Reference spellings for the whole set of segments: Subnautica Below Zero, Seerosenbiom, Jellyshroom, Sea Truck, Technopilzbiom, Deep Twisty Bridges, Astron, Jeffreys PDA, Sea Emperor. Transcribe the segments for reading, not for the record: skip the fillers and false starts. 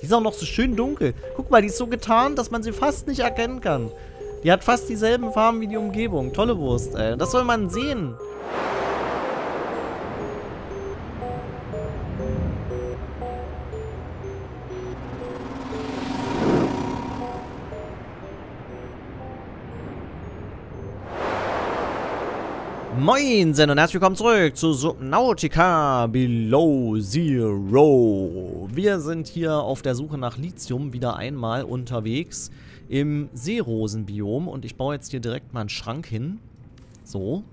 Die ist auch noch so schön dunkel. Guck mal, die ist so getarnt, dass man sie fast nicht erkennen kann. Die hat fast dieselben Farben wie die Umgebung. Tolle Wurst, ey. Das soll man sehen. Moin, Sinn und herzlich willkommen zurück zu Subnautica Below Zero. Wir sind hier auf der Suche nach Lithium wieder einmal unterwegs im Seerosenbiom. Und ich baue jetzt hier direkt mal einen Schrank hin. So.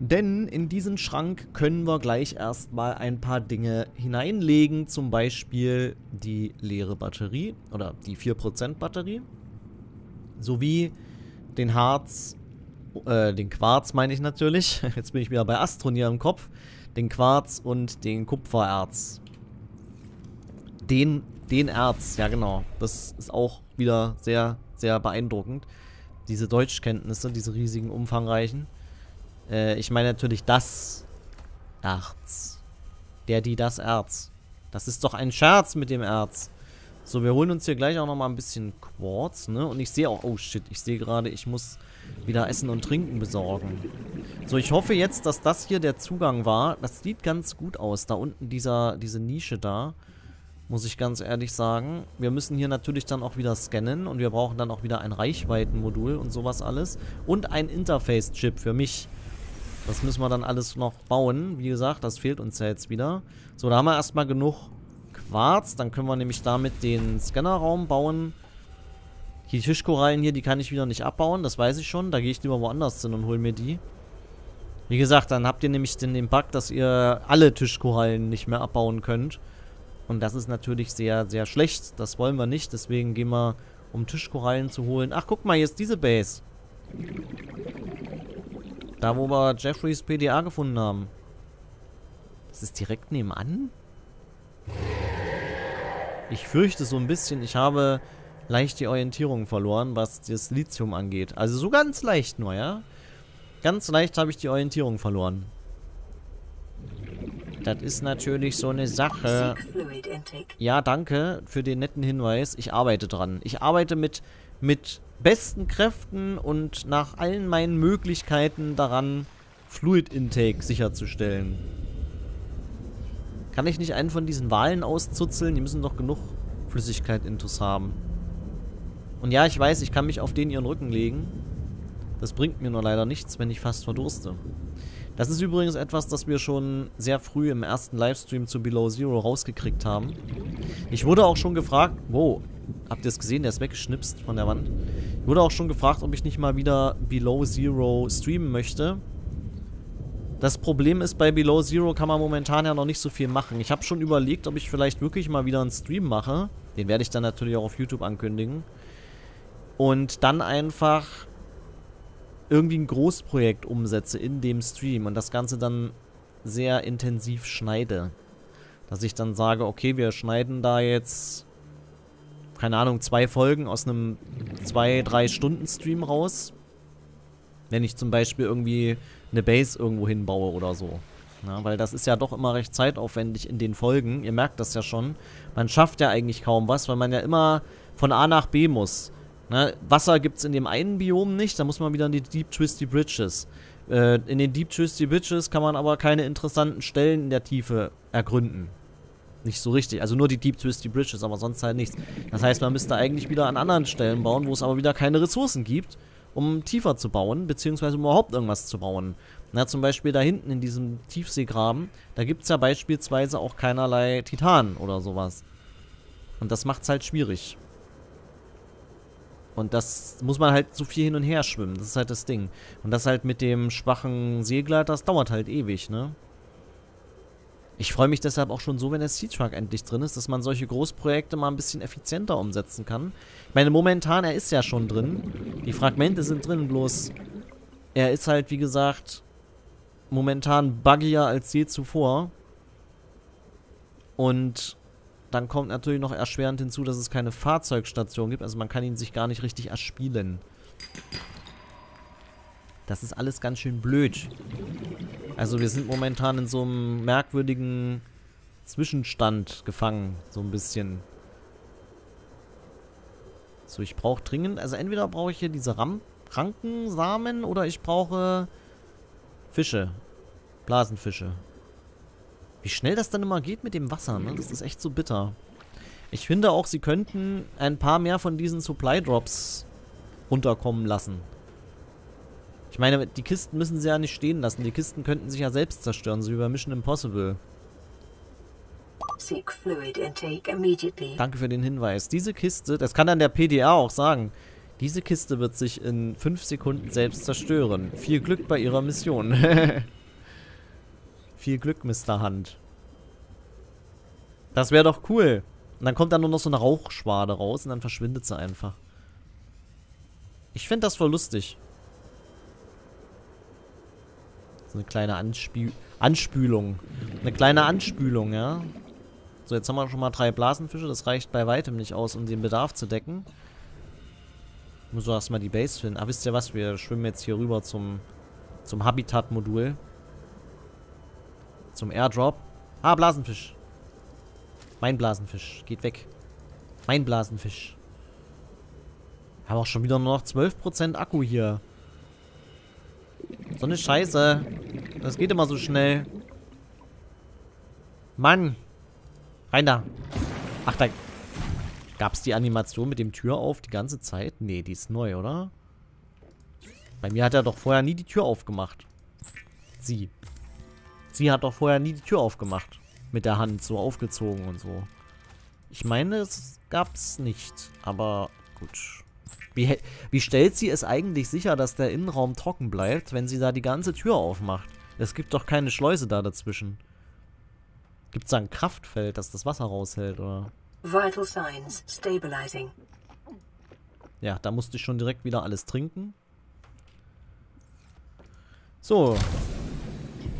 Denn in diesen Schrank können wir gleich erstmal ein paar Dinge hineinlegen. Zum Beispiel die leere Batterie oder die 4% Batterie. Sowie den Harz. Den Quarz meine ich natürlich. Jetzt bin ich wieder bei Astron hier im Kopf. Den Quarz und den Kupfererz. Den Erz, ja genau. Das ist auch wieder sehr, sehr beeindruckend. Diese Deutschkenntnisse, diese riesigen, umfangreichen. Ich meine natürlich das Erz. Das Erz. Das ist doch ein Scherz mit dem Erz. So, wir holen uns hier gleich auch nochmal ein bisschen Quarz, ne? Und ich sehe auch... Oh, shit. Ich sehe gerade, ich muss wieder Essen und Trinken besorgen. So, ich hoffe jetzt, dass das hier der Zugang war. Das sieht ganz gut aus. Da unten diese Nische da, muss ich ganz ehrlich sagen. Wir müssen hier natürlich dann auch wieder scannen. Und wir brauchen dann auch wieder ein Reichweitenmodul und sowas alles. Und ein Interface-Chip für mich. Das müssen wir dann alles noch bauen. Wie gesagt, das fehlt uns ja jetzt wieder. So, da haben wir erstmal genug... Quarz, dann können wir nämlich damit den Scannerraum bauen. Die Tischkorallen hier, die kann ich wieder nicht abbauen, das weiß ich schon. Da gehe ich lieber woanders hin und hole mir die. Wie gesagt, dann habt ihr nämlich den Bug, dass ihr alle Tischkorallen nicht mehr abbauen könnt. Und das ist natürlich sehr, sehr schlecht. Das wollen wir nicht, deswegen gehen wir, um Tischkorallen zu holen. Ach, guck mal, hier ist diese Base. Da, wo wir Jeffreys PDA gefunden haben. Das ist direkt nebenan? Ich fürchte so ein bisschen, ich habe leicht die Orientierung verloren, was das Lithium angeht. Also so ganz leicht nur, ja? Ganz leicht habe ich die Orientierung verloren. Das ist natürlich so eine Sache. Ja, danke für den netten Hinweis. Ich arbeite dran. Ich arbeite mit besten Kräften und nach allen meinen Möglichkeiten daran, Fluid Intake sicherzustellen. Kann ich nicht einen von diesen Walen auszuzeln? Die müssen doch genug Flüssigkeit intus haben. Und ja, ich weiß, ich kann mich auf den ihren Rücken legen. Das bringt mir nur leider nichts, wenn ich fast verdurste. Das ist übrigens etwas, das wir schon sehr früh im ersten Livestream zu Below Zero rausgekriegt haben. Ich wurde auch schon gefragt... Wow, habt ihr es gesehen? Der ist weggeschnipst von der Wand. Ich wurde auch schon gefragt, ob ich nicht mal wieder Below Zero streamen möchte. Das Problem ist, bei Below Zero kann man momentan ja noch nicht so viel machen. Ich habe schon überlegt, ob ich vielleicht wirklich mal wieder einen Stream mache. Den werde ich dann natürlich auch auf YouTube ankündigen. Und dann einfach irgendwie ein Großprojekt umsetze in dem Stream. Und das Ganze dann sehr intensiv schneide. Dass ich dann sage, okay, wir schneiden da jetzt, keine Ahnung, 2 Folgen aus einem 2-3 Stunden Stream raus. Wenn ich zum Beispiel irgendwie eine Base irgendwo hinbaue oder so. Ja, weil das ist ja doch immer recht zeitaufwendig in den Folgen. Ihr merkt das ja schon. Man schafft ja eigentlich kaum was, weil man ja immer von A nach B muss. Ne? Wasser gibt es in dem einen Biom nicht, da muss man wieder in die Deep Twisty Bridges. In den Deep Twisty Bridges kann man aber keine interessanten Stellen in der Tiefe ergründen. Nicht so richtig. Also nur die Deep Twisty Bridges, aber sonst halt nichts. Das heißt, man müsste eigentlich wieder an anderen Stellen bauen, wo es aber wieder keine Ressourcen gibt, um tiefer zu bauen, beziehungsweise um überhaupt irgendwas zu bauen. Na, zum Beispiel da hinten in diesem Tiefseegraben, da gibt es ja beispielsweise auch keinerlei Titan oder sowas. Und das macht's halt schwierig. Und das muss man halt so viel hin und her schwimmen, das ist halt das Ding. Und das halt mit dem schwachen Seegleiter, das dauert halt ewig, ne? Ich freue mich deshalb auch schon so, wenn der Sea Truck endlich drin ist, dass man solche Großprojekte mal ein bisschen effizienter umsetzen kann. Ich meine, momentan, er ist ja schon drin. Die Fragmente sind drin, bloß er ist halt, wie gesagt, momentan buggier als je zuvor. Und dann kommt natürlich noch erschwerend hinzu, dass es keine Fahrzeugstation gibt. Also man kann ihn sich gar nicht richtig erspielen. Das ist alles ganz schön blöd. Also wir sind momentan in so einem merkwürdigen Zwischenstand gefangen, so ein bisschen. So, ich brauche dringend, also entweder brauche ich hier diese Rankensamen oder ich brauche Fische, Blasenfische. Wie schnell das dann immer geht mit dem Wasser, ne? Das ist echt so bitter. Ich finde auch, sie könnten ein paar mehr von diesen Supply Drops runterkommen lassen. Ich meine, die Kisten müssen sie ja nicht stehen lassen. Die Kisten könnten sich ja selbst zerstören, so wie bei Mission Impossible. Seek fluid intake immediately. Danke für den Hinweis. Diese Kiste, das kann dann der PDA auch sagen, diese Kiste wird sich in 5 Sekunden selbst zerstören. Viel Glück bei ihrer Mission. Viel Glück, Mr. Hunt. Das wäre doch cool. Und dann kommt dann nur noch so eine Rauchschwade raus und dann verschwindet sie einfach. Ich finde das voll lustig. So eine kleine Anspülung. Eine kleine Anspülung, ja. So, jetzt haben wir schon mal 3 Blasenfische. Das reicht bei weitem nicht aus, um den Bedarf zu decken. Ich muss doch erstmal die Base finden. Ah, wisst ihr was? Wir schwimmen jetzt hier rüber zum Habitat-Modul. Zum Airdrop. Ah, Blasenfisch. Mein Blasenfisch. Geht weg. Mein Blasenfisch. Wir haben auch schon wieder nur noch 12% Akku hier. So eine Scheiße. Das geht immer so schnell. Mann. Rein da. Ach, da gab's die Animation mit dem Tür auf die ganze Zeit? Nee, die ist neu, oder? Bei mir hat er doch vorher nie die Tür aufgemacht. Sie. Sie hat doch vorher nie die Tür aufgemacht. Mit der Hand so aufgezogen und so. Ich meine, es gab's nicht. Aber gut. Wie stellt sie es eigentlich sicher, dass der Innenraum trocken bleibt, wenn sie da die ganze Tür aufmacht? Es gibt doch keine Schleuse da dazwischen. Gibt's da ein Kraftfeld, das das Wasser raushält, oder? Vital Signs stabilizing. Ja, da musste ich schon direkt wieder alles trinken. So.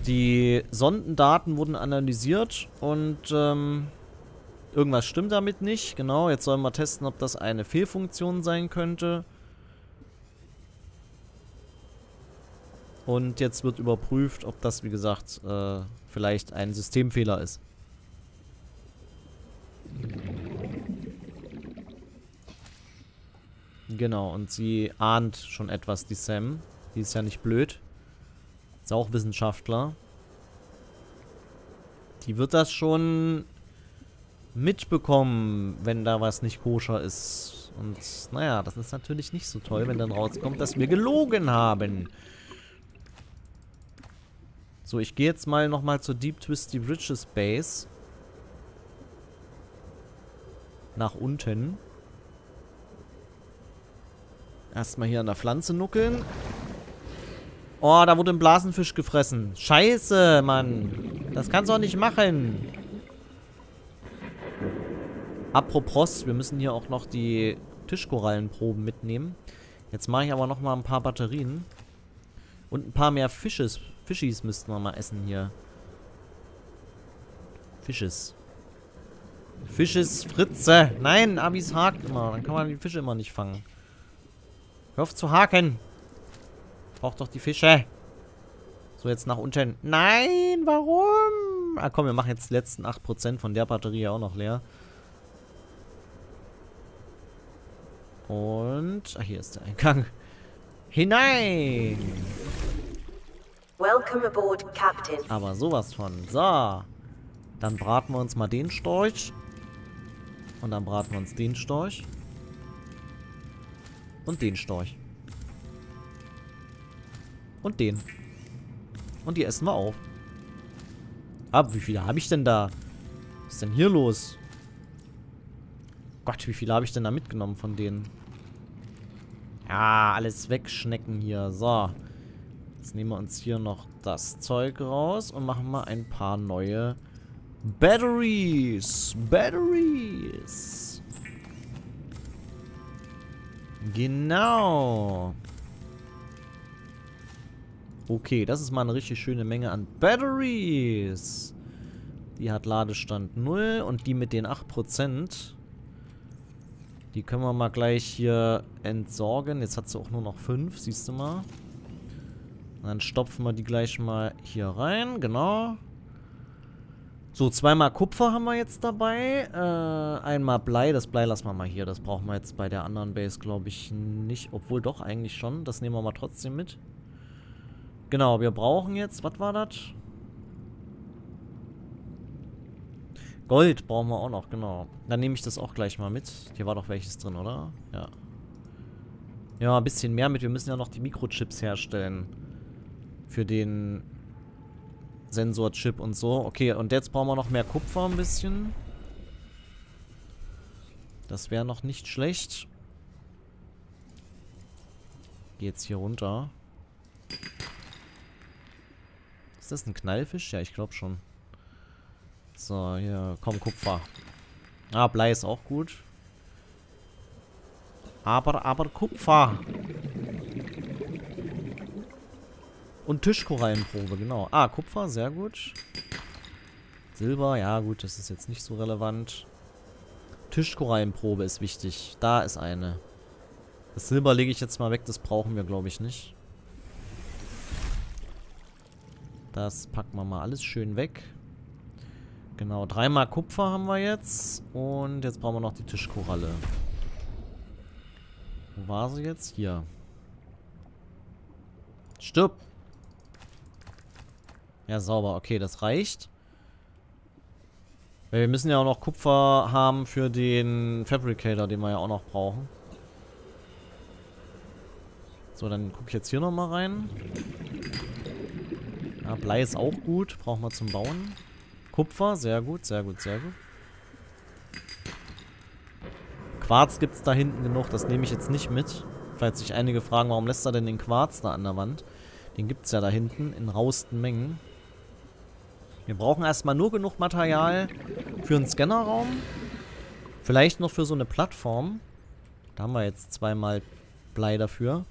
Die Sondendaten wurden analysiert und irgendwas stimmt damit nicht. Genau, jetzt sollen wir testen, ob das eine Fehlfunktion sein könnte. Und jetzt wird überprüft, ob das, wie gesagt, vielleicht ein Systemfehler ist. Genau, und sie ahnt schon etwas, die Sam. Die ist ja nicht blöd. Ist auch Wissenschaftler. Die wird das schon mitbekommen, wenn da was nicht koscher ist. Und naja, das ist natürlich nicht so toll, wenn dann rauskommt, dass wir gelogen haben. So, ich gehe jetzt mal nochmal zur Deep Twisty Bridges Base. Nach unten. Erstmal hier an der Pflanze nuckeln. Oh, da wurde ein Blasenfisch gefressen. Scheiße, Mann. Das kannst du auch nicht machen. Apropos, wir müssen hier auch noch die Tischkorallenproben mitnehmen. Jetzt mache ich aber noch mal ein paar Batterien. Und ein paar mehr Fisches. Fischis müssten wir mal essen hier. Fisches. Fisches Fritze. Nein, Abis hakt immer. Dann kann man die Fische immer nicht fangen. Hör auf zu haken. Braucht doch die Fische. So, jetzt nach unten. Nein, warum? Ah komm, wir machen jetzt die letzten 8% von der Batterie auch noch leer. Und... ah, hier ist der Eingang. Hinein! Welcome aboard, Captain. Aber sowas von. So. Dann braten wir uns mal den Storch. Und dann braten wir uns den Storch. Und den Storch. Und den. Und die essen wir auf. Aber wie viele habe ich denn da? Was ist denn hier los? Gott, wie viele habe ich denn da mitgenommen von denen? Ja, alles wegschnecken hier. So. Jetzt nehmen wir uns hier noch das Zeug raus und machen mal ein paar neue Batteries. Batteries. Genau. Okay, das ist mal eine richtig schöne Menge an Batteries. Die hat Ladestand 0 und die mit den 8%. Die können wir mal gleich hier entsorgen. Jetzt hat sie auch nur noch 5, siehst du mal. Dann stopfen wir die gleich mal hier rein, genau. So, zweimal Kupfer haben wir jetzt dabei. Einmal Blei. Das Blei lassen wir mal hier. Das brauchen wir jetzt bei der anderen Base, glaube ich, nicht. Obwohl doch eigentlich schon. Das nehmen wir mal trotzdem mit. Genau, wir brauchen jetzt... Was war das? Gold brauchen wir auch noch, genau. Dann nehme ich das auch gleich mal mit. Hier war doch welches drin, oder? Ja. Ja, ein bisschen mehr mit. Wir müssen ja noch die Mikrochips herstellen. Für den... Sensorchip und so. Okay, und jetzt brauchen wir noch mehr Kupfer ein bisschen. Das wäre noch nicht schlecht. Geh jetzt hier runter. Ist das ein Knallfisch? Ja, ich glaube schon. So, hier, komm, Kupfer. Ah, Blei ist auch gut. Aber Kupfer. Und Tischkorallenprobe, genau. Ah, Kupfer, sehr gut. Silber, ja gut, das ist jetzt nicht so relevant. Tischkorallenprobe ist wichtig. Da ist eine. Das Silber lege ich jetzt mal weg, das brauchen wir, glaube ich, nicht. Das packen wir mal alles schön weg. Genau, dreimal Kupfer haben wir jetzt. Und jetzt brauchen wir noch die Tischkoralle. Wo war sie jetzt? Hier. Stirb! Ja, sauber. Okay, das reicht. Weil wir müssen ja auch noch Kupfer haben für den Fabricator, den wir ja auch noch brauchen. So, dann guck ich jetzt hier nochmal rein. Ja, Blei ist auch gut. Brauchen wir zum Bauen. Kupfer, sehr gut, sehr gut, sehr gut. Quarz gibt es da hinten genug. Das nehme ich jetzt nicht mit. Falls sich einige fragen, warum lässt er denn den Quarz da an der Wand? Den gibt es ja da hinten in rausten Mengen. Wir brauchen erstmal nur genug Material für einen Scannerraum. Vielleicht noch für so eine Plattform. Da haben wir jetzt zweimal Blei dafür.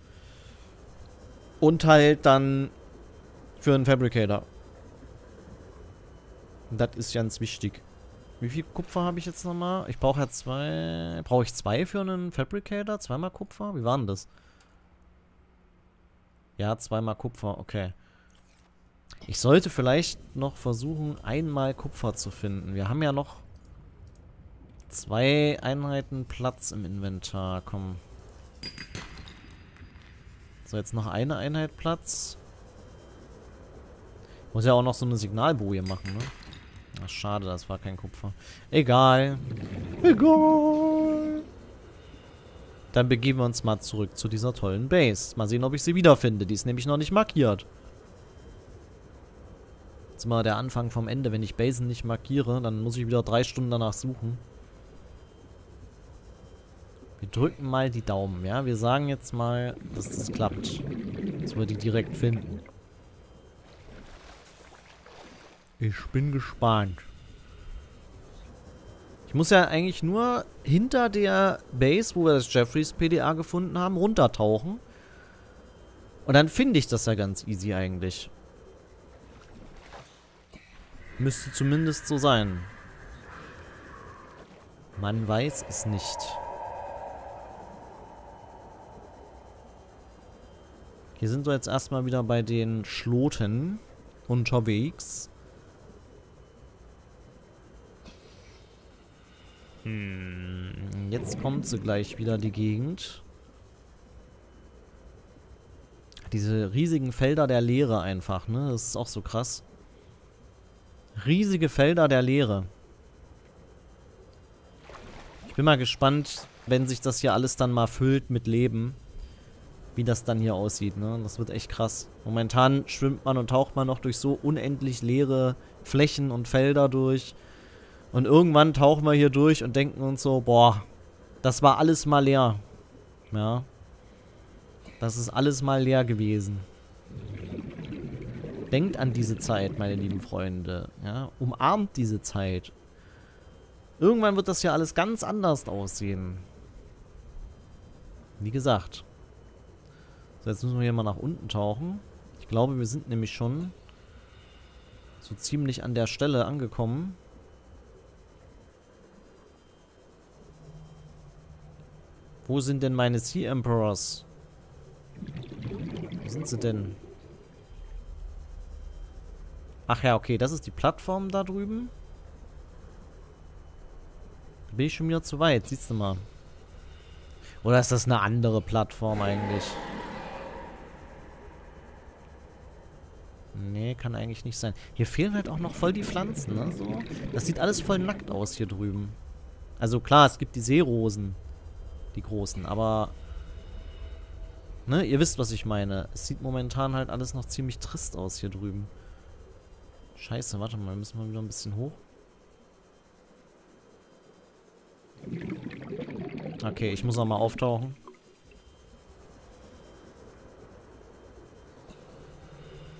Und halt dann für einen Fabricator. Und das ist ganz wichtig. Wie viel Kupfer habe ich jetzt nochmal? Ich brauche ja zwei... Brauche ich zwei für einen Fabricator? Zweimal Kupfer? Wie war denn das? Ja, zweimal Kupfer, okay. Ich sollte vielleicht noch versuchen, einmal Kupfer zu finden. Wir haben ja noch 2 Einheiten Platz im Inventar. Komm. So, jetzt noch eine Einheit Platz. Ich muss ja auch noch so eine Signalboje machen, ne? Ach, schade, das war kein Kupfer. Egal. Egal. Dann begeben wir uns mal zurück zu dieser tollen Base. Mal sehen, ob ich sie wiederfinde. Die ist nämlich noch nicht markiert. Das ist mal der Anfang vom Ende. Wenn ich Basen nicht markiere, dann muss ich wieder 3 Stunden danach suchen. Wir drücken mal die Daumen, ja? Wir sagen jetzt mal, dass das klappt. Dass wir die direkt finden. Ich bin gespannt. Ich muss ja eigentlich nur hinter der Base, wo wir das Jeffreys PDA gefunden haben, runtertauchen. Und dann finde ich das ja ganz easy eigentlich. Müsste zumindest so sein. Man weiß es nicht. Hier sind wir jetzt erstmal wieder bei den Schloten unterwegs. Jetzt kommt sie gleich wieder, die Gegend. Diese riesigen Felder der Leere einfach, ne? Das ist auch so krass. Riesige Felder der Leere. Ich bin mal gespannt, wenn sich das hier alles dann mal füllt mit Leben. Wie das dann hier aussieht, ne? Das wird echt krass. Momentan schwimmt man und taucht man noch durch so unendlich leere Flächen und Felder durch. Und irgendwann tauchen wir hier durch und denken uns so, boah, das war alles mal leer. Ja. Das ist alles mal leer gewesen. Denkt an diese Zeit, meine lieben Freunde. Ja, umarmt diese Zeit. Irgendwann wird das hier alles ganz anders aussehen. Wie gesagt. So, jetzt müssen wir hier mal nach unten tauchen. Ich glaube, wir sind nämlich schon so ziemlich an der Stelle angekommen. Wo sind denn meine Sea Emperors? Wo sind sie denn? Ach ja, okay, das ist die Plattform da drüben. Bin ich schon wieder zu weit, siehst du mal. Oder ist das eine andere Plattform eigentlich? Nee, kann eigentlich nicht sein. Hier fehlen halt auch noch voll die Pflanzen, ne? So. Das sieht alles voll nackt aus hier drüben. Also klar, es gibt die Seerosen. Die großen, aber... Ne, ihr wisst, was ich meine. Es sieht momentan halt alles noch ziemlich trist aus hier drüben. Scheiße, warte mal, müssen wir wieder ein bisschen hoch. Okay, ich muss auch mal auftauchen.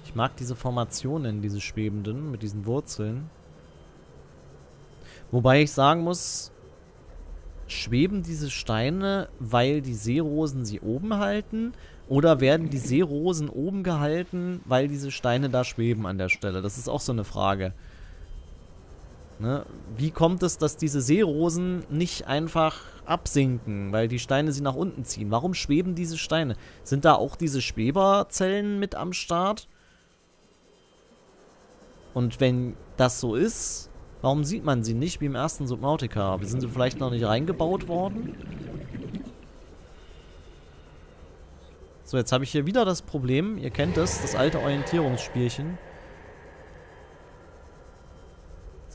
Ich mag diese Formationen, diese schwebenden, mit diesen Wurzeln. Wobei ich sagen muss, schweben diese Steine, weil die Seerosen sie oben halten? Oder werden die Seerosen oben gehalten, weil diese Steine da schweben an der Stelle? Das ist auch so eine Frage. Ne? Wie kommt es, dass diese Seerosen nicht einfach absinken, weil die Steine sie nach unten ziehen? Warum schweben diese Steine? Sind da auch diese Schweberzellen mit am Start? Und wenn das so ist, warum sieht man sie nicht wie im ersten Subnautica? Sind sie vielleicht noch nicht reingebaut worden? So, jetzt habe ich hier wieder das Problem. Ihr kennt es, das alte Orientierungsspielchen.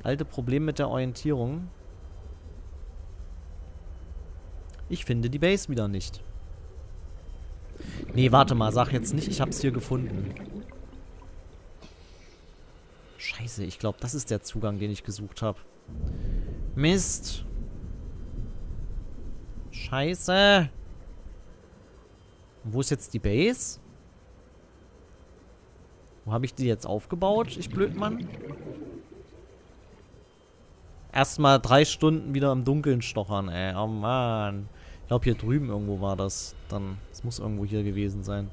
Alte Problem mit der Orientierung. Ich finde die Base wieder nicht. Nee, warte mal, sag jetzt nicht, ich hab's hier gefunden. Scheiße, ich glaube, das ist der Zugang, den ich gesucht habe. Mist. Scheiße. Und wo ist jetzt die Base? Wo habe ich die jetzt aufgebaut, ich Blödmann? Erstmal 3 Stunden wieder im Dunkeln stochern, ey. Oh Mann. Ich glaube, hier drüben irgendwo war das. Dann, es muss irgendwo hier gewesen sein.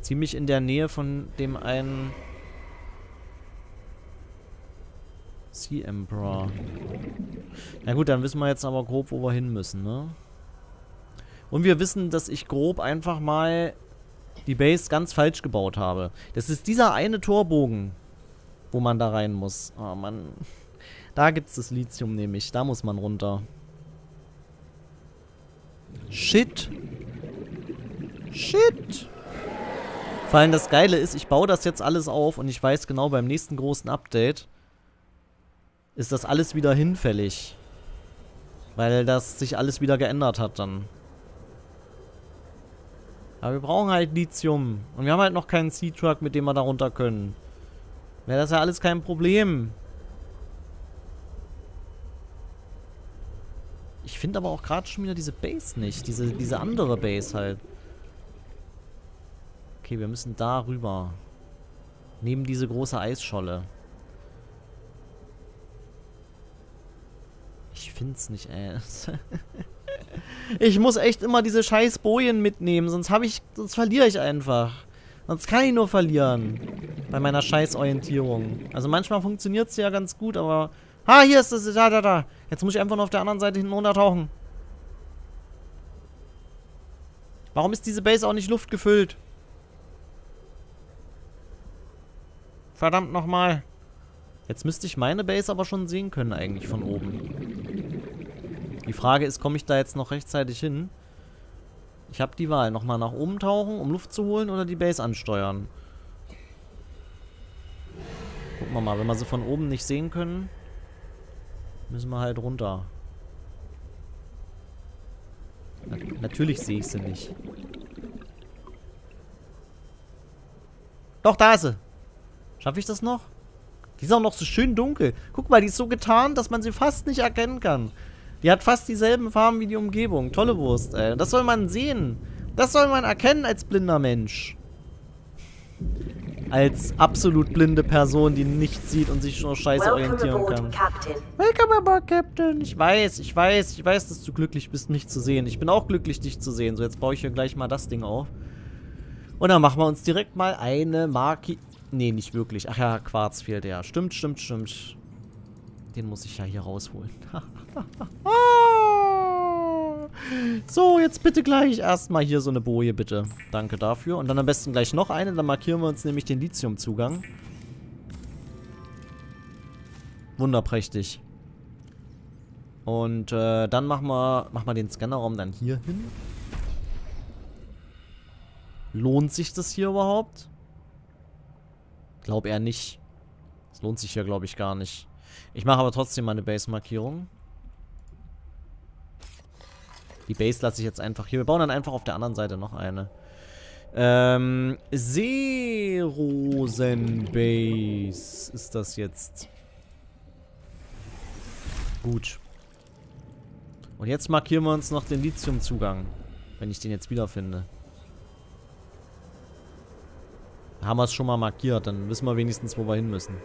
Ziemlich in der Nähe von dem einen Sea Emperor. Na gut, dann wissen wir jetzt aber grob, wo wir hin müssen, ne? Und wir wissen, dass ich grob einfach mal die Base ganz falsch gebaut habe. Das ist dieser eine Torbogen, wo man da rein muss. Oh Mann. Da gibt's das Lithium nämlich. Da muss man runter. Shit. Shit. Vor allem das Geile ist, ich baue das jetzt alles auf und ich weiß genau, beim nächsten großen Update ist das alles wieder hinfällig. Weil das sich alles wieder geändert hat dann. Aber wir brauchen halt Lithium. Und wir haben halt noch keinen Sea Truck, mit dem wir da runter können. Wäre das ja alles kein Problem. Ich finde aber auch gerade schon wieder diese Base nicht. Diese andere Base halt. Okay, wir müssen da rüber. Neben diese große Eisscholle. Ich find's nicht, ey. Ich muss echt immer diese scheiß Bojen mitnehmen, sonst verliere ich einfach. Sonst kann ich nur verlieren. Bei meiner Scheißorientierung. Also manchmal funktioniert es ja ganz gut, aber... Ah, hier ist es. Da. Jetzt muss ich einfach nur auf der anderen Seite hinten runtertauchen. Warum ist diese Base auch nicht luftgefüllt? Verdammt nochmal. Jetzt müsste ich meine Base aber schon sehen können eigentlich von oben. Die Frage ist, komme ich da jetzt noch rechtzeitig hin? Ich habe die Wahl. Nochmal nach oben tauchen, um Luft zu holen oder die Base ansteuern. Gucken wir mal, wenn wir sie von oben nicht sehen können, müssen wir halt runter. Natürlich sehe ich sie nicht. Doch, da ist sie. Schaffe ich das noch? Die ist auch noch so schön dunkel. Guck mal, die ist so getarnt, dass man sie fast nicht erkennen kann. Die hat fast dieselben Farben wie die Umgebung. Tolle Wurst, ey. Das soll man sehen. Das soll man erkennen als blinder Mensch. Als absolut blinde Person, die nichts sieht und sich nur scheiße orientieren kann. Welcome aboard, Captain. Ich weiß, dass du glücklich bist, mich zu sehen. Ich bin auch glücklich, dich zu sehen. So, jetzt baue ich hier gleich mal das Ding auf. Und dann machen wir uns direkt mal eine Marke... Nee, nicht wirklich. Ach ja, Quarz fehlt ja. Stimmt. Den muss ich ja hier rausholen. So, jetzt bitte gleich erstmal hier so eine Boje, bitte. Danke dafür. Und dann am besten gleich noch eine. Dann markieren wir uns nämlich den Lithiumzugang. Wunderprächtig. Und dann machen wir den Scannerraum dann hier hin. Lohnt sich das hier überhaupt? Glaub eher nicht. Das lohnt sich hier, glaube ich, gar nicht. Ich mache aber trotzdem meine Base-Markierung. Die Base lasse ich jetzt einfach hier. Wir bauen dann einfach auf der anderen Seite noch eine. Seerosenbase ist das jetzt. Gut. Und jetzt markieren wir uns noch den Lithium-Zugang. Wenn ich den jetzt wiederfinde. Haben wir es schon mal markiert, dann wissen wir wenigstens, wo wir hin müssen.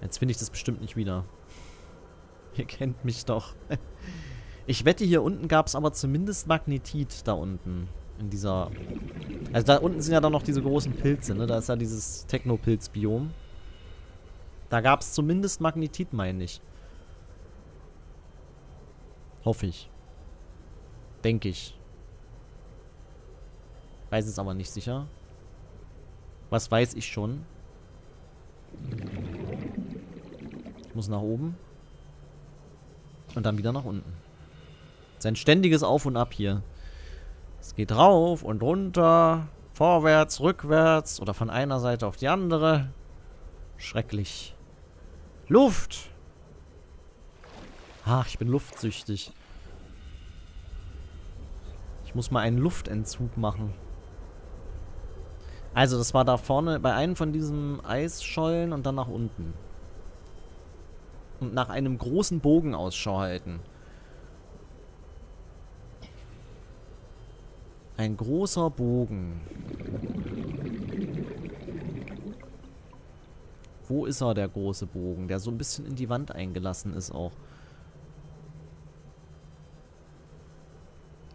Jetzt finde ich das bestimmt nicht wieder. Ihr kennt mich doch. Ich wette, hier unten gab es aber zumindest Magnetit da unten. In dieser... Also da unten sind ja dann noch diese großen Pilze, ne? Da ist ja dieses Technopilzbiom. Da gab es zumindest Magnetit, meine ich. Hoffe ich. Denke ich. Weiß es aber nicht sicher. Was weiß ich schon? Ich muss nach oben. Und dann wieder nach unten. Sein ständiges Auf und Ab hier. Es geht rauf und runter. Vorwärts, rückwärts. Oder von einer Seite auf die andere. Schrecklich. Luft! Ach, ich bin luftsüchtig. Ich muss mal einen Luftentzug machen. Also, das war da vorne bei einem von diesen Eisschollen und dann nach unten. Und nach einem großen Bogen Ausschau halten. Ein großer Bogen. Wo ist er, der große Bogen? Der so ein bisschen in die Wand eingelassen ist auch.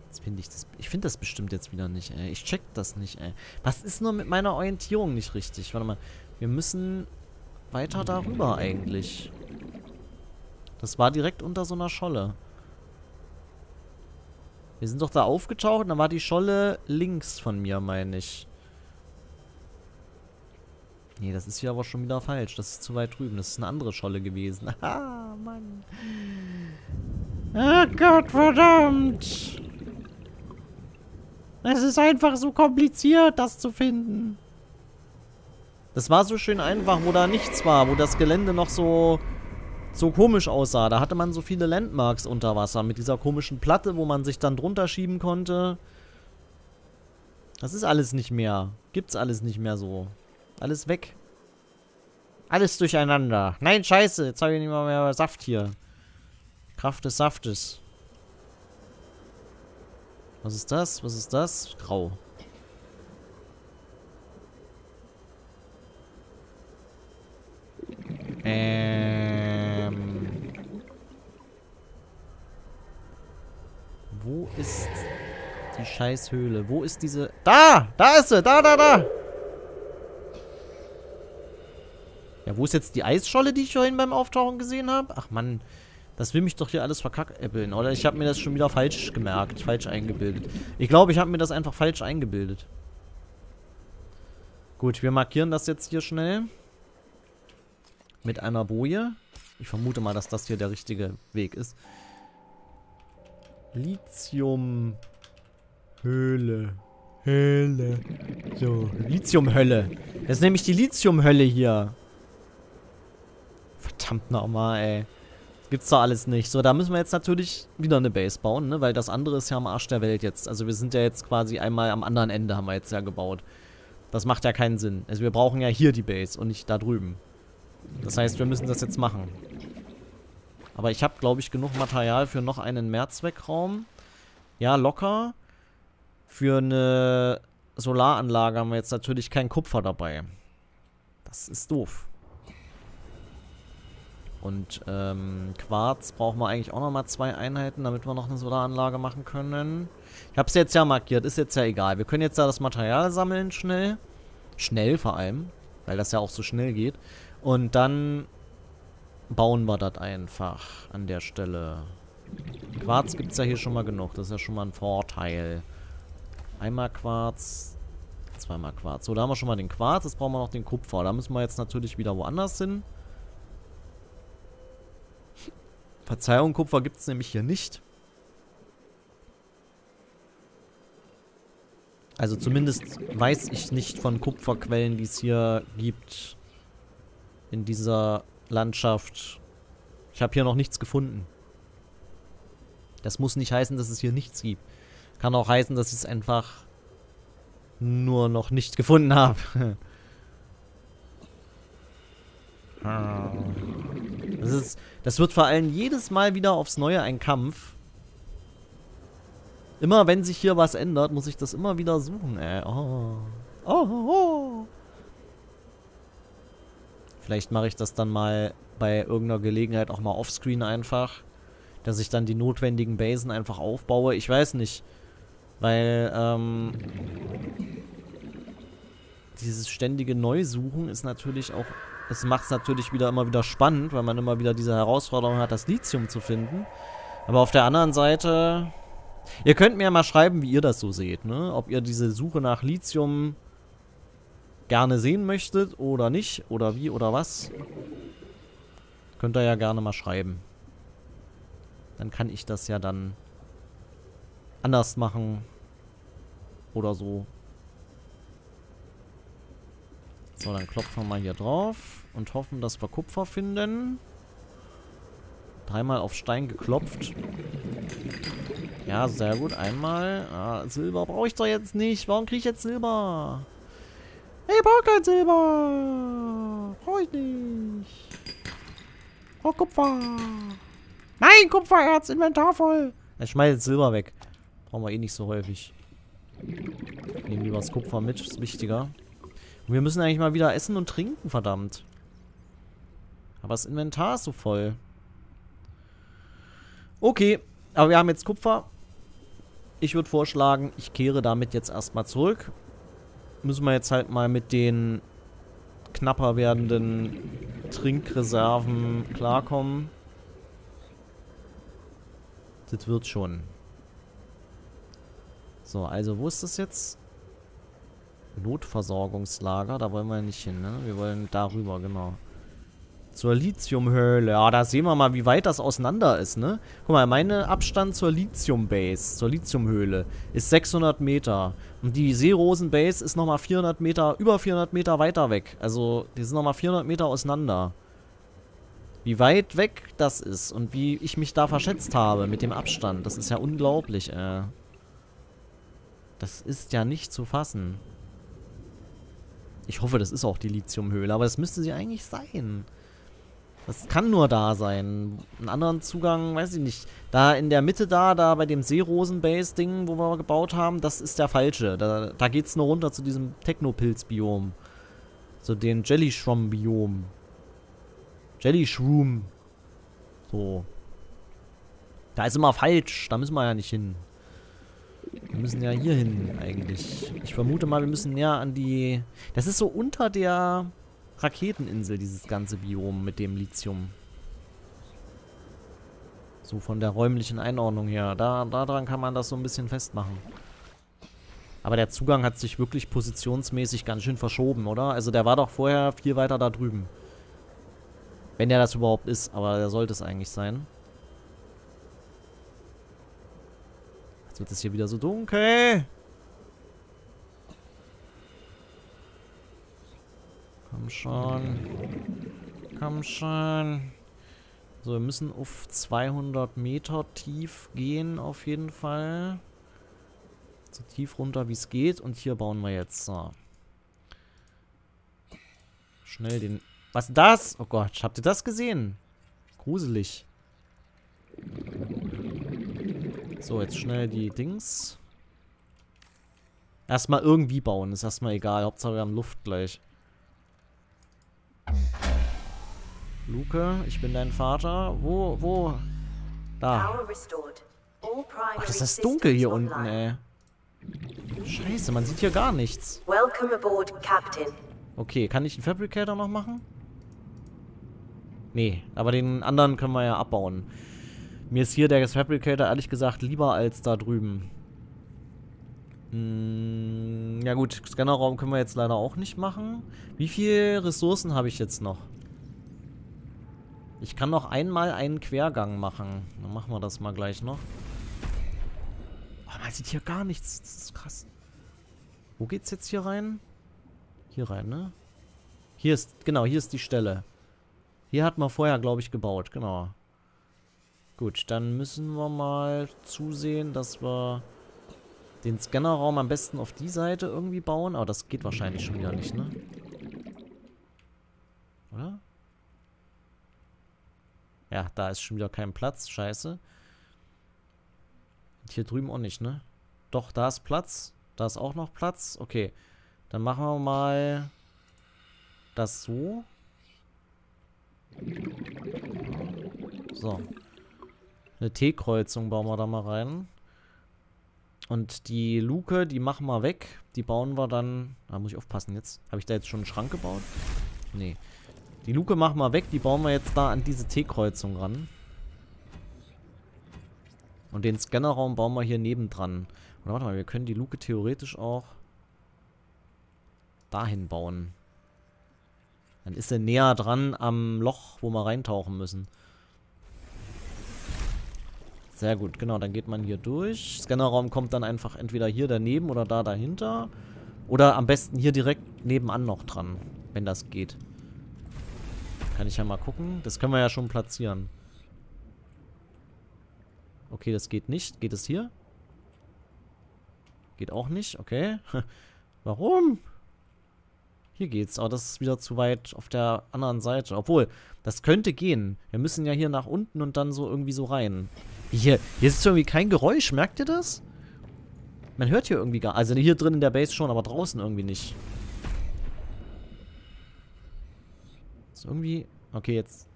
Jetzt finde ich das... Ich finde das bestimmt jetzt wieder nicht, ey. Ich check das nicht, ey. Was ist nur mit meiner Orientierung nicht richtig? Warte mal. Wir müssen weiter darüber eigentlich. Das war direkt unter so einer Scholle. Wir sind doch da aufgetaucht und dann war die Scholle links von mir, meine ich. Nee, das ist hier aber schon wieder falsch. Das ist zu weit drüben. Das ist eine andere Scholle gewesen. Ah, Mann. Ah, Gott, verdammt. Es ist einfach so kompliziert, das zu finden. Das war so schön einfach, wo da nichts war. Wo das Gelände noch so komisch aussah. Da hatte man so viele Landmarks unter Wasser mit dieser komischen Platte, wo man sich dann drunter schieben konnte. Das ist alles nicht mehr. Gibt's alles nicht mehr so. Alles weg. Alles durcheinander. Nein, scheiße. Jetzt habe ich nicht mal mehr Saft hier. Kraft des Saftes. Was ist das? Was ist das? Grau. Wo ist die Scheißhöhle? Wo ist diese... Da! Da ist sie! Da! Ja, wo ist jetzt die Eisscholle, die ich vorhin beim Auftauchen gesehen habe? Ach Mann, das will mich doch hier alles verkackäppeln, oder? Ich habe mir das schon wieder falsch gemerkt, falsch eingebildet. Ich glaube, ich habe mir das einfach falsch eingebildet. Gut, wir markieren das jetzt hier schnell. Mit einer Boje. Ich vermute mal, dass das hier der richtige Weg ist. Lithiumhöhle. Höhle. So, Lithiumhölle. Das ist nämlich die Lithiumhölle hier. Verdammt nochmal, ey. Das gibt's doch alles nicht. So, da müssen wir jetzt natürlich wieder eine Base bauen, ne? Weil das andere ist ja am Arsch der Welt jetzt. Also wir sind ja jetzt quasi einmal am anderen Ende, haben wir jetzt ja gebaut. Das macht ja keinen Sinn. Also wir brauchen ja hier die Base und nicht da drüben. Das heißt, wir müssen das jetzt machen. Aber ich habe, glaube ich, genug Material für noch einen Mehrzweckraum. Ja, locker. Für eine Solaranlage haben wir jetzt natürlich kein Kupfer dabei. Das ist doof. Und Quarz brauchen wir eigentlich auch nochmal 2 Einheiten, damit wir noch eine Solaranlage machen können. Ich habe es jetzt ja markiert, ist jetzt ja egal. Wir können jetzt ja das Material sammeln schnell. Schnell vor allem, weil das ja auch so schnell geht. Und dann... bauen wir das einfach an der Stelle. Quarz gibt es ja hier schon mal genug. Das ist ja schon mal ein Vorteil. Einmal Quarz. 2-mal Quarz. So, da haben wir schon mal den Quarz. Jetzt brauchen wir noch den Kupfer. Da müssen wir jetzt natürlich wieder woanders hin. Verzeihung, Kupfer gibt es nämlich hier nicht. Also zumindest weiß ich nicht von Kupferquellen, die es hier gibt in dieser Landschaft. Ich habe hier noch nichts gefunden. Das muss nicht heißen, dass es hier nichts gibt. Kann auch heißen, dass ich es einfach nur noch nicht gefunden habe. Das wird vor allem jedes Mal wieder aufs Neue ein Kampf. Immer wenn sich hier was ändert, muss ich das immer wieder suchen, ey. Oh. Oh, oh, oh. Vielleicht mache ich das dann mal bei irgendeiner Gelegenheit auch mal offscreen einfach. Dass ich dann die notwendigen Basen einfach aufbaue. Ich weiß nicht. Weil, dieses ständige Neusuchen ist natürlich auch... Es macht es natürlich immer wieder spannend, weil man immer wieder diese Herausforderung hat, das Lithium zu finden. Aber auf der anderen Seite... Ihr könnt mir ja mal schreiben, wie ihr das so seht, ne? Ob ihr diese Suche nach Lithium gerne sehen möchtet oder nicht. Oder wie oder was. Könnt ihr ja gerne mal schreiben. Dann kann ich das ja dann anders machen. Oder so. So, dann klopfen wir mal hier drauf. Und hoffen, dass wir Kupfer finden. Dreimal auf Stein geklopft. Ja, sehr gut. Einmal. Ah, Silber brauche ich doch jetzt nicht. Warum kriege ich jetzt Silber? Ich brauche kein Silber. Brauche ich nicht. Oh, Kupfer. Nein, Kupfererz. Inventar voll. Ich schmeiße jetzt Silber weg. Brauchen wir eh nicht so häufig. Nehmen lieber das Kupfer mit. Ist wichtiger. Und wir müssen eigentlich mal wieder essen und trinken, verdammt. Aber das Inventar ist so voll. Okay. Aber wir haben jetzt Kupfer. Ich würde vorschlagen, ich kehre damit jetzt erstmal zurück. Müssen wir jetzt halt mal mit den knapper werdenden Trinkreserven klarkommen. Das wird schon. So, also wo ist das jetzt? Notversorgungslager, da wollen wir nicht hin, ne? Wir wollen darüber, genau. Zur Lithiumhöhle. Ja, da sehen wir mal, wie weit das auseinander ist, ne? Guck mal, mein Abstand zur Lithium-Base, zur Lithiumhöhle, ist 600 Meter. Und die Seerosen-Base ist nochmal 400 Meter, über 400 Meter weiter weg. Also, die sind nochmal 400 Meter auseinander. Wie weit weg das ist und wie ich mich da verschätzt habe mit dem Abstand. Das ist ja unglaublich, ey. Das ist ja nicht zu fassen. Ich hoffe, das ist auch die Lithiumhöhle, aber das müsste sie eigentlich sein. Das kann nur da sein. Einen anderen Zugang, weiß ich nicht. Da in der Mitte da bei dem Seerosen-Base-Ding, wo wir gebaut haben, das ist der falsche. Da geht's nur runter zu diesem Technopilzbiom. Zu dem Jellyshroom-Biom. Jellyshroom. So. Da ist immer falsch. Da müssen wir ja nicht hin. Wir müssen ja hier hin, eigentlich. Ich vermute mal, wir müssen näher an die... Das ist so unter der... Raketeninsel, dieses ganze Biom mit dem Lithium. So von der räumlichen Einordnung her. Daran kann man das so ein bisschen festmachen. Aber der Zugang hat sich wirklich positionsmäßig ganz schön verschoben, oder? Also der war doch vorher viel weiter da drüben. Wenn der das überhaupt ist, aber der sollte es eigentlich sein. Jetzt wird es hier wieder so dunkel. Komm schon. Komm schon. So, wir müssen auf 200 Meter tief gehen, auf jeden Fall. So tief runter, wie es geht. Und hier bauen wir jetzt. So. Schnell den... Was ist das? Oh Gott, habt ihr das gesehen? Gruselig. So, jetzt schnell die Dings. Erstmal irgendwie bauen. Ist erstmal egal. Hauptsache wir haben Luft gleich. Luke, ich bin dein Vater. Wo? Da. Ach, das ist dunkel hier unten, ey. Scheiße, man sieht hier gar nichts. Okay, kann ich den Fabricator noch machen? Nee, aber den anderen können wir ja abbauen. Mir ist hier der Fabricator ehrlich gesagt lieber als da drüben. Ja gut, Scannerraum können wir jetzt leider auch nicht machen. Wie viele Ressourcen habe ich jetzt noch? Ich kann noch einmal einen Quergang machen. Dann machen wir das mal gleich noch. Oh, man sieht hier gar nichts. Das ist krass. Wo geht's jetzt hier rein? Hier rein, ne? Hier ist, genau, hier ist die Stelle. Hier hat man vorher, glaube ich, gebaut. Genau. Gut, dann müssen wir mal zusehen, dass wir den Scannerraum am besten auf die Seite irgendwie bauen. Aber das geht wahrscheinlich schon wieder nicht, ne? Oder? Ja, da ist schon wieder kein Platz. Scheiße. Und hier drüben auch nicht, ne? Doch, da ist Platz. Da ist auch noch Platz. Okay. Dann machen wir mal das so. So. Eine T-Kreuzung bauen wir da mal rein. Und die Luke, die machen wir weg. Die bauen wir dann... Da muss ich aufpassen jetzt. Habe ich da jetzt schon einen Schrank gebaut? Nee. Die Luke machen wir weg. Die bauen wir jetzt da an diese T-Kreuzung ran. Und den Scannerraum bauen wir hier nebendran. Oder warte mal, wir können die Luke theoretisch auch dahin bauen. Dann ist er näher dran am Loch, wo wir reintauchen müssen. Sehr gut, genau, dann geht man hier durch. Scannerraum kommt dann einfach entweder hier daneben oder da dahinter. Oder am besten hier direkt nebenan noch dran, wenn das geht. Kann ich ja mal gucken. Das können wir ja schon platzieren. Okay, das geht nicht. Geht es hier? Geht auch nicht, okay. Warum? Hier geht's, aber das ist wieder zu weit auf der anderen Seite. Obwohl, das könnte gehen. Wir müssen ja hier nach unten und dann so irgendwie so rein. Hier ist irgendwie kein Geräusch, merkt ihr das? Man hört hier irgendwie gar... Also hier drin in der Base schon, aber draußen irgendwie nicht. Ist irgendwie... Okay, jetzt...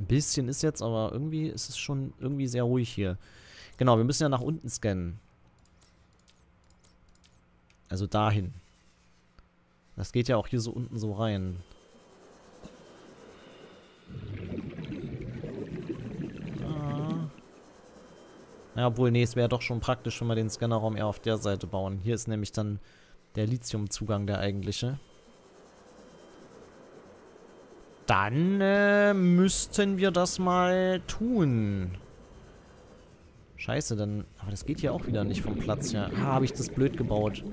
Ein bisschen ist jetzt, aber irgendwie ist es schon irgendwie sehr ruhig hier. Genau, wir müssen ja nach unten scannen. Also dahin. Das geht ja auch hier so unten so rein. Ja, obwohl, nee, es wäre doch schon praktisch, wenn wir den Scannerraum eher auf der Seite bauen. Hier ist nämlich dann der Lithiumzugang der eigentliche. Dann müssten wir das mal tun. Scheiße, dann... Aber das geht hier auch wieder nicht vom Platz her. Ah, habe ich das blöd gebaut.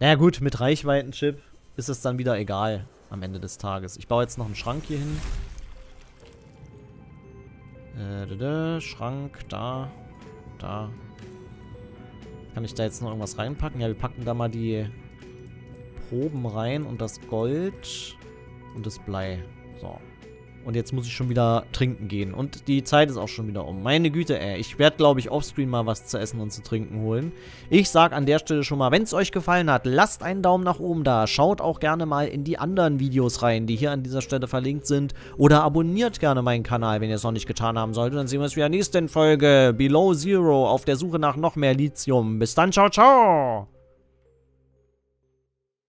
Naja gut, mit Reichweitenchip ist es dann wieder egal am Ende des Tages. Ich baue jetzt noch einen Schrank hier hin. Schrank, da, da. Kann ich da jetzt noch irgendwas reinpacken? Ja, wir packen da mal die Proben rein und das Gold und das Blei. So. Und jetzt muss ich schon wieder trinken gehen. Und die Zeit ist auch schon wieder um. Meine Güte, ey. Ich werde, glaube ich, offscreen mal was zu essen und zu trinken holen. Ich sage an der Stelle schon mal, wenn es euch gefallen hat, lasst einen Daumen nach oben da. Schaut auch gerne mal in die anderen Videos rein, die hier an dieser Stelle verlinkt sind. Oder abonniert gerne meinen Kanal, wenn ihr es noch nicht getan haben solltet. Dann sehen wir uns wieder in der nächsten Folge. Below Zero auf der Suche nach noch mehr Lithium. Bis dann, ciao, ciao.